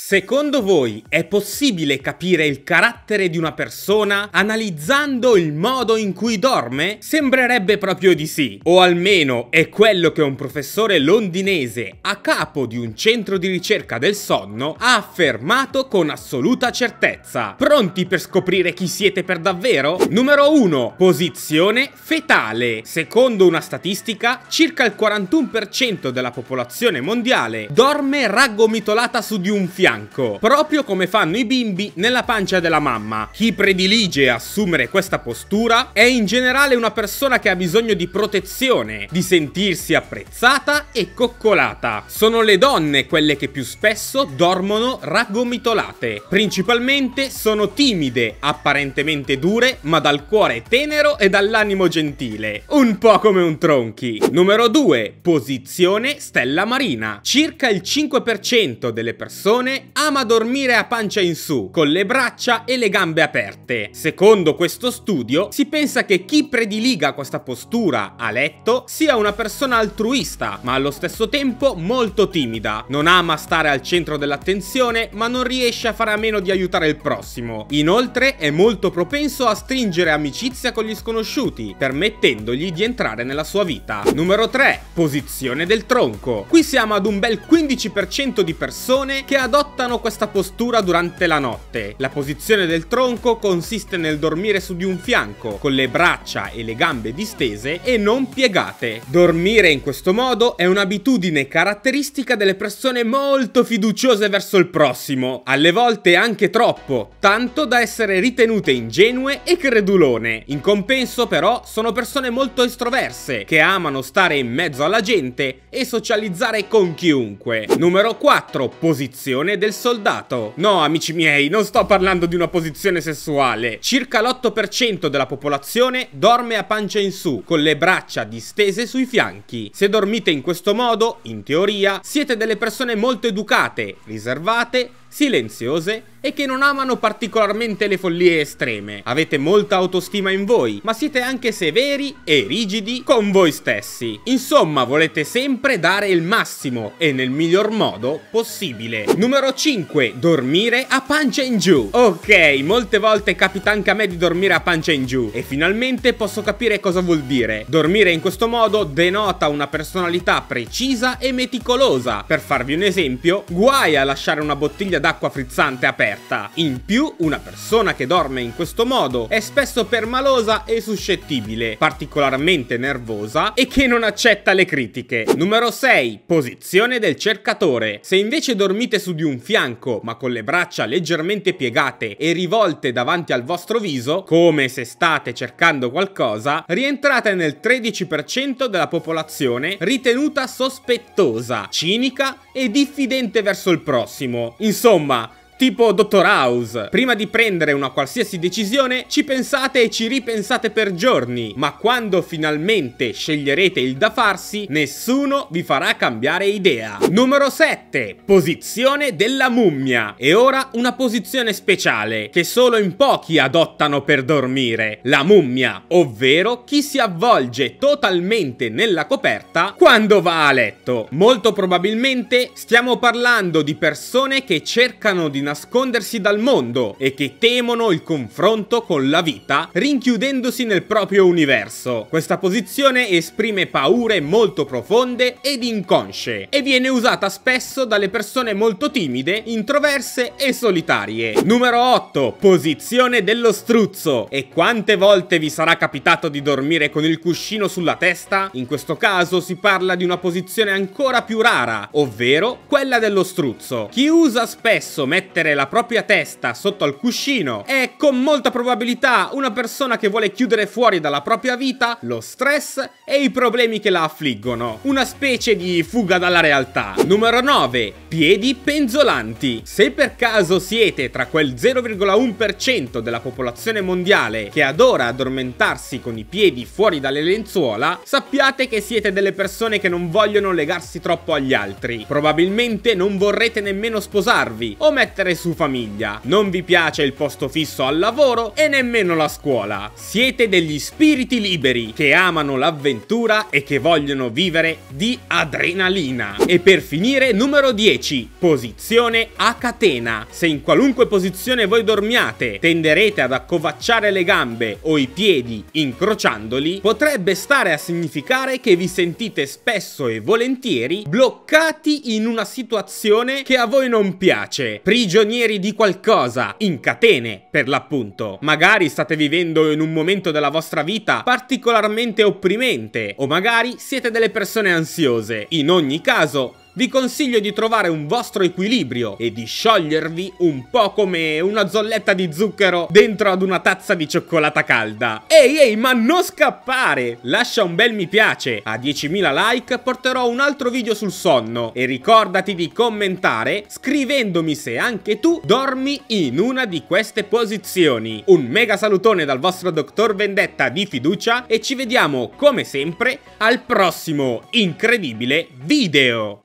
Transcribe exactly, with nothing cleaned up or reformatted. Secondo voi è possibile capire il carattere di una persona analizzando il modo in cui dorme? Sembrerebbe proprio di sì, o almeno è quello che un professore londinese a capo di un centro di ricerca del sonno ha affermato con assoluta certezza. Pronti per scoprire chi siete per davvero? Numero uno. Posizione fetale. Secondo una statistica, circa il quarantuno per cento della popolazione mondiale dorme raggomitolata su di un fianco. Proprio come fanno i bimbi nella pancia della mamma. Chi predilige assumere questa postura è in generale una persona che ha bisogno di protezione, di sentirsi apprezzata e coccolata. Sono le donne quelle che più spesso dormono raggomitolate. Principalmente sono timide, apparentemente dure, ma dal cuore tenero e dall'animo gentile. Un po' come un tronchi. Numero due. Posizione stella marina. Circa il cinque per cento delle persone ama dormire a pancia in su, con le braccia e le gambe aperte. Secondo questo studio, si pensa che chi prediliga questa postura a letto sia una persona altruista, ma allo stesso tempo molto timida. Non ama stare al centro dell'attenzione, ma non riesce a fare a meno di aiutare il prossimo. Inoltre è molto propenso a stringere amicizia con gli sconosciuti, permettendogli di entrare nella sua vita. Numero tre. Posizione del tronco. Qui siamo ad un bel quindici per cento di persone che adottano adottano questa postura durante la notte. La posizione del tronco consiste nel dormire su di un fianco, con le braccia e le gambe distese e non piegate. Dormire in questo modo è un'abitudine caratteristica delle persone molto fiduciose verso il prossimo, alle volte anche troppo, tanto da essere ritenute ingenue e credulone. In compenso, però, sono persone molto estroverse, che amano stare in mezzo alla gente e socializzare con chiunque. Numero quattro. Posizione del soldato. No, amici miei, non sto parlando di una posizione sessuale. Circa l'otto per cento della popolazione dorme a pancia in su, con le braccia distese sui fianchi. Se dormite in questo modo, in teoria, siete delle persone molto educate, riservate, silenziose e che non amano particolarmente le follie estreme. Avete molta autostima in voi, ma siete anche severi e rigidi con voi stessi. Insomma, volete sempre dare il massimo e nel miglior modo possibile. Numero cinque. Dormire a pancia in giù. Ok, molte volte capita anche a me di dormire a pancia in giù e finalmente posso capire cosa vuol dire. Dormire in questo modo denota una personalità precisa e meticolosa. Per farvi un esempio, guai a lasciare una bottiglia d'acqua frizzante aperta. In più, una persona che dorme in questo modo è spesso permalosa e suscettibile, particolarmente nervosa e che non accetta le critiche. Numero sei. Posizione del cercatore. Se invece dormite su di un fianco, ma con le braccia leggermente piegate e rivolte davanti al vostro viso, come se state cercando qualcosa, rientrate nel tredici per cento della popolazione ritenuta sospettosa, cinica e diffidente verso il prossimo. Insomma, Insomma, tipo Dottor House, prima di prendere una qualsiasi decisione ci pensate e ci ripensate per giorni, ma quando finalmente sceglierete il da farsi, nessuno vi farà cambiare idea. Numero sette. Posizione della mummia. E ora una posizione speciale, che solo in pochi adottano per dormire. La mummia, ovvero chi si avvolge totalmente nella coperta quando va a letto. Molto probabilmente stiamo parlando di persone che cercano di nascondersi dal mondo e che temono il confronto con la vita, rinchiudendosi nel proprio universo. Questa posizione esprime paure molto profonde ed inconsce e viene usata spesso dalle persone molto timide, introverse e solitarie. Numero otto. Posizione dello struzzo. E quante volte vi sarà capitato di dormire con il cuscino sulla testa? In questo caso si parla di una posizione ancora più rara, ovvero quella dello struzzo. Chi usa spesso mettere la propria testa sotto al cuscino è con molta probabilità una persona che vuole chiudere fuori dalla propria vita lo stress e i problemi che la affliggono, una specie di fuga dalla realtà. Numero nove. Piedi penzolanti. Se per caso siete tra quel zero virgola uno per cento della popolazione mondiale che adora addormentarsi con i piedi fuori dalle lenzuola, sappiate che siete delle persone che non vogliono legarsi troppo agli altri. Probabilmente non vorrete nemmeno sposarvi o mettere crescere su famiglia, non vi piace il posto fisso al lavoro e nemmeno la scuola. Siete degli spiriti liberi che amano l'avventura e che vogliono vivere di adrenalina. E per finire, numero dieci, posizione a catena. Se in qualunque posizione voi dormiate tenderete ad accovacciare le gambe o i piedi incrociandoli, potrebbe stare a significare che vi sentite spesso e volentieri bloccati in una situazione che a voi non piace, prigionieri di qualcosa, in catene per l'appunto. Magari state vivendo in un momento della vostra vita particolarmente opprimente, o magari siete delle persone ansiose. In ogni caso vi consiglio di trovare un vostro equilibrio e di sciogliervi un po' come una zolletta di zucchero dentro ad una tazza di cioccolata calda. Ehi ehi, ma non scappare! Lascia un bel mi piace, a diecimila like porterò un altro video sul sonno e ricordati di commentare scrivendomi se anche tu dormi in una di queste posizioni. Un mega salutone dal vostro Doctor Vendetta di fiducia e ci vediamo come sempre al prossimo incredibile video!